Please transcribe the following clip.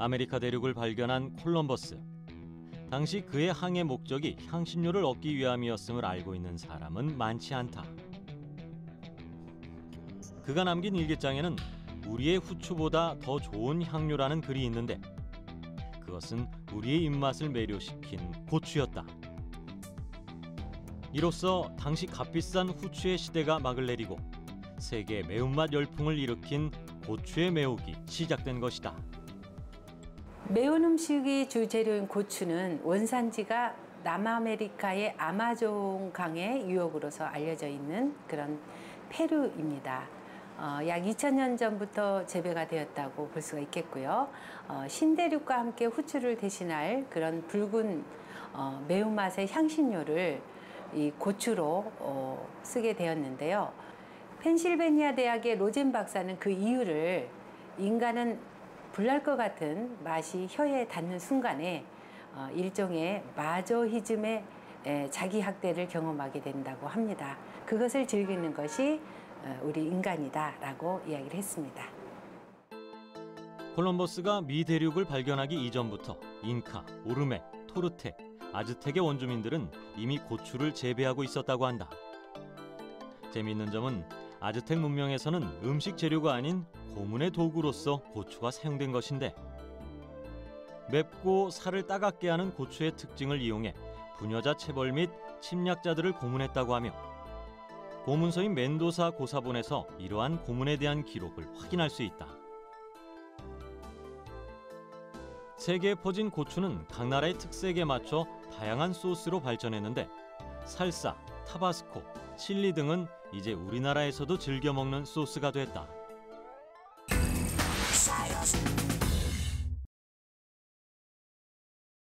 아메리카 대륙을 발견한 콜럼버스. 당시 그의 항해 목적이 향신료를 얻기 위함이었음을 알고 있는 사람은 많지 않다. 그가 남긴 일기장에는 우리의 후추보다 더 좋은 향료라는 글이 있는데 그것은 우리의 입맛을 매료시킨 고추였다. 이로써 당시 값비싼 후추의 시대가 막을 내리고 세계 매운맛 열풍을 일으킨 고추의 매혹이 시작된 것이다. 매운 음식이 주재료인 고추는 원산지가 남아메리카의 아마존 강의 유역으로서 알려져 있는 그런 페루입니다. 약 2000년 전부터 재배가 되었다고 볼 수가 있겠고요. 신대륙과 함께 후추를 대신할 그런 붉은 매운맛의 향신료를 이 고추로 쓰게 되었는데요. 펜실베니아 대학의 로젠 박사는 그 이유를 인간은 불날 것 같은 맛이 혀에 닿는 순간에 일종의 마조히즘의 자기 학대를 경험하게 된다고 합니다. 그것을 즐기는 것이 우리 인간이다라고 이야기를 했습니다. 콜럼버스가 미 대륙을 발견하기 이전부터 잉카, 오르메, 토르테, 아즈텍의 원주민들은 이미 고추를 재배하고 있었다고 한다. 재미있는 점은 아즈텍 문명에서는 음식 재료가 아닌 고문의 도구로서 고추가 사용된 것인데 맵고 살을 따갑게 하는 고추의 특징을 이용해 부녀자 체벌 및 침략자들을 고문했다고 하며 고문서인 멘도사 고사본에서 이러한 고문에 대한 기록을 확인할 수 있다. 세계에 퍼진 고추는 각 나라의 특색에 맞춰 다양한 소스로 발전했는데 살사, 타바스코, 칠리 등은 이제 우리나라에서도 즐겨 먹는 소스가 됐다.